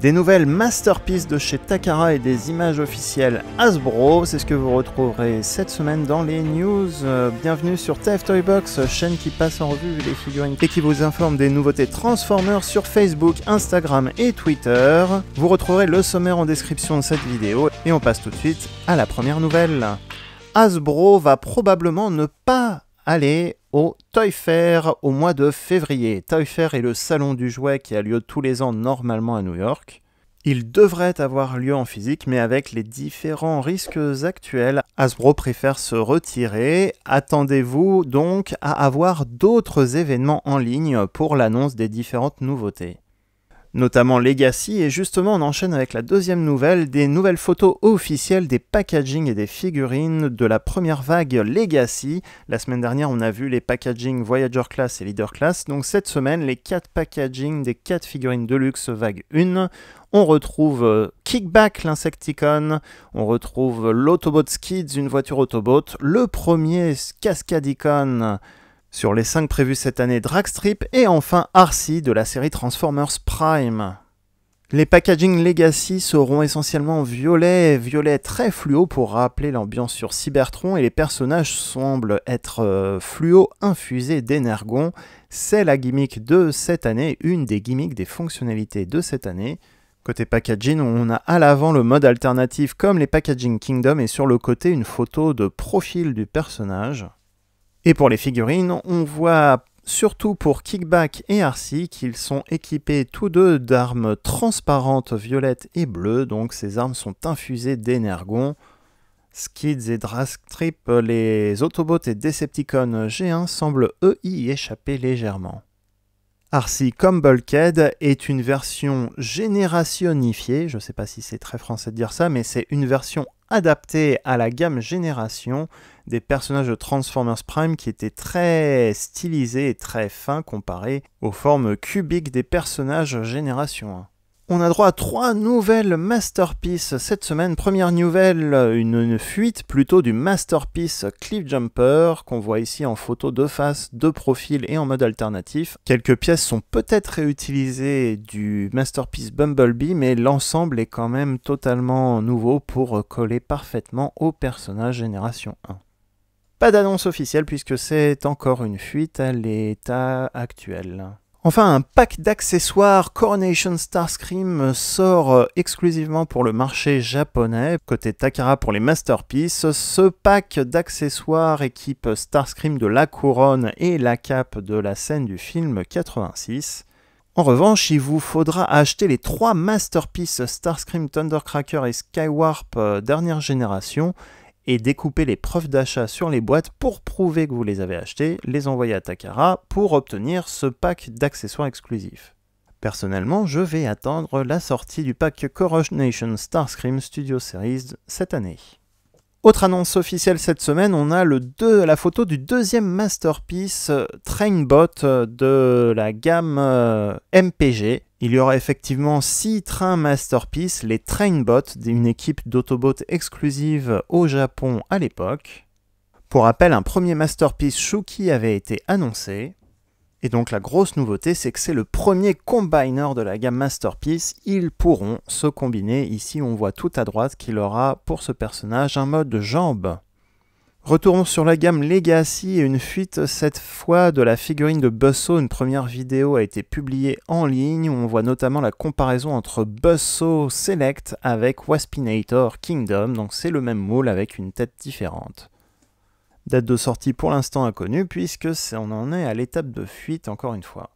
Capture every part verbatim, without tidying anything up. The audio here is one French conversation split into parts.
Des nouvelles masterpieces de chez Takara et des images officielles Hasbro, c'est ce que vous retrouverez cette semaine dans les news. Euh, bienvenue sur T F Toy box, chaîne qui passe en revue les figurines et qui vous informe des nouveautés Transformers sur Facebook, Instagram et Twitter. Vous retrouverez le sommaire en description de cette vidéo et on passe tout de suite à la première nouvelle. Hasbro va probablement ne pas aller au Toy Fair au mois de février. Toy Fair est le salon du jouet qui a lieu tous les ans normalement à New York. Il devrait avoir lieu en physique, mais avec les différents risques actuels, Hasbro préfère se retirer. Attendez-vous donc à avoir d'autres événements en ligne pour l'annonce des différentes nouveautés, notamment Legacy, et justement on enchaîne avec la deuxième nouvelle, des nouvelles photos officielles des packagings et des figurines de la première vague Legacy. La semaine dernière on a vu les packagings Voyager Class et Leader Class, donc cette semaine les quatre packagings des quatre figurines de luxe vague un. On retrouve Kickback, l'insecticon, on retrouve l'Autobot Skids, une voiture Autobot, le premier Cascadicon sur les cinq prévus cette année, Dragstrip, et enfin Arcee de la série Transformers Prime. Les packaging Legacy seront essentiellement violets, violets très fluo pour rappeler l'ambiance sur Cybertron, et les personnages semblent être euh, fluo infusés d'énergon. C'est la gimmick de cette année, une des gimmicks des fonctionnalités de cette année. Côté packaging, on a à l'avant le mode alternatif comme les packaging Kingdom, et sur le côté une photo de profil du personnage. Et pour les figurines, on voit surtout pour Kickback et Arcee qu'ils sont équipés tous deux d'armes transparentes violettes et bleues, donc ces armes sont infusées d'énergon. Skids et Dragstrip, les Autobots et Decepticons G un semblent eux y échapper légèrement. Arcee comme Bulkhead est une version générationifiée, je ne sais pas si c'est très français de dire ça, mais c'est une version adapté à la gamme Génération des personnages de Transformers Prime qui étaient très stylisés et très fins comparés aux formes cubiques des personnages Génération un. On a droit à trois nouvelles Masterpiece cette semaine. Première nouvelle, une, une fuite plutôt du Masterpiece Cliffjumper qu'on voit ici en photo de face, de profil et en mode alternatif. Quelques pièces sont peut-être réutilisées du Masterpiece Bumblebee, mais l'ensemble est quand même totalement nouveau pour coller parfaitement au personnage Génération un. Pas d'annonce officielle puisque c'est encore une fuite à l'état actuel. Enfin, un pack d'accessoires Coronation Starscream sort exclusivement pour le marché japonais. Côté Takara pour les Masterpiece, ce pack d'accessoires équipe Starscream de la couronne et la cape de la scène du film quatre-vingt-six. En revanche, il vous faudra acheter les trois Masterpiece Starscream, Thundercracker et Skywarp dernière génération et découper les preuves d'achat sur les boîtes pour prouver que vous les avez achetées, les envoyer à Takara pour obtenir ce pack d'accessoires exclusifs. Personnellement, je vais attendre la sortie du pack Coronation Starscream Studio Series cette année. Autre annonce officielle cette semaine, on a le deux, la photo du deuxième Masterpiece Trainbot de la gamme euh, M P G. Il y aura effectivement six trains Masterpiece, les Trainbot, d'une équipe d'Autobots exclusive au Japon à l'époque. Pour rappel, un premier Masterpiece Shouki avait été annoncé. Et donc la grosse nouveauté, c'est que c'est le premier combiner de la gamme Masterpiece. Ils pourront se combiner. Ici, on voit tout à droite qu'il aura pour ce personnage un mode jambe. Retournons sur la gamme Legacy et une fuite cette fois de la figurine de Buzzsaw. Une première vidéo a été publiée en ligne où on voit notamment la comparaison entre Buzzsaw Select avec Waspinator Kingdom. Donc c'est le même moule avec une tête différente. Date de sortie pour l'instant inconnue, puisque on en est à l'étape de fuite encore une fois.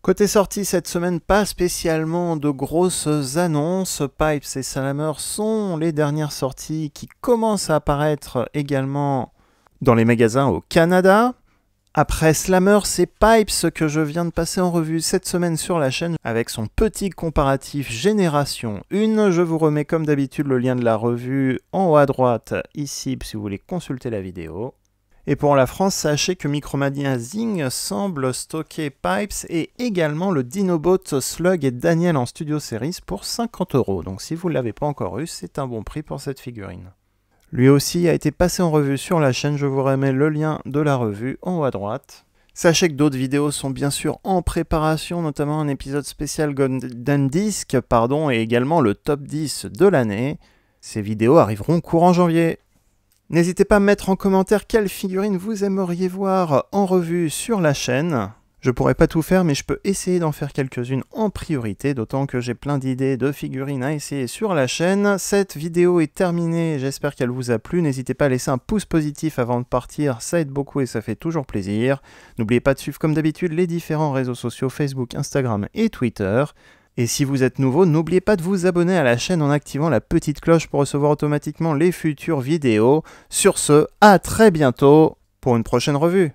Côté sortie cette semaine, pas spécialement de grosses annonces. Pipes et Slammer sont les dernières sorties qui commencent à apparaître également dans les magasins au Canada. Après Slammer, c'est Pipes que je viens de passer en revue cette semaine sur la chaîne avec son petit comparatif Génération un. Je vous remets comme d'habitude le lien de la revue en haut à droite, ici, si vous voulez consulter la vidéo. Et pour la France, sachez que Micromadia Zing semble stocker Pipes et également le Dinobot Slug et Daniel en Studio Series pour cinquante euros. Donc si vous ne l'avez pas encore eu, c'est un bon prix pour cette figurine. Lui aussi a été passé en revue sur la chaîne, je vous remets le lien de la revue en haut à droite. Sachez que d'autres vidéos sont bien sûr en préparation, notamment un épisode spécial Gundam Disc, pardon, et également le top dix de l'année. Ces vidéos arriveront courant janvier. N'hésitez pas à mettre en commentaire quelle figurine vous aimeriez voir en revue sur la chaîne. Je pourrais pas tout faire, mais je peux essayer d'en faire quelques-unes en priorité, d'autant que j'ai plein d'idées de figurines à essayer sur la chaîne. Cette vidéo est terminée, j'espère qu'elle vous a plu. N'hésitez pas à laisser un pouce positif avant de partir, ça aide beaucoup et ça fait toujours plaisir. N'oubliez pas de suivre comme d'habitude les différents réseaux sociaux Facebook, Instagram et Twitter. Et si vous êtes nouveau, n'oubliez pas de vous abonner à la chaîne en activant la petite cloche pour recevoir automatiquement les futures vidéos. Sur ce, à très bientôt pour une prochaine revue.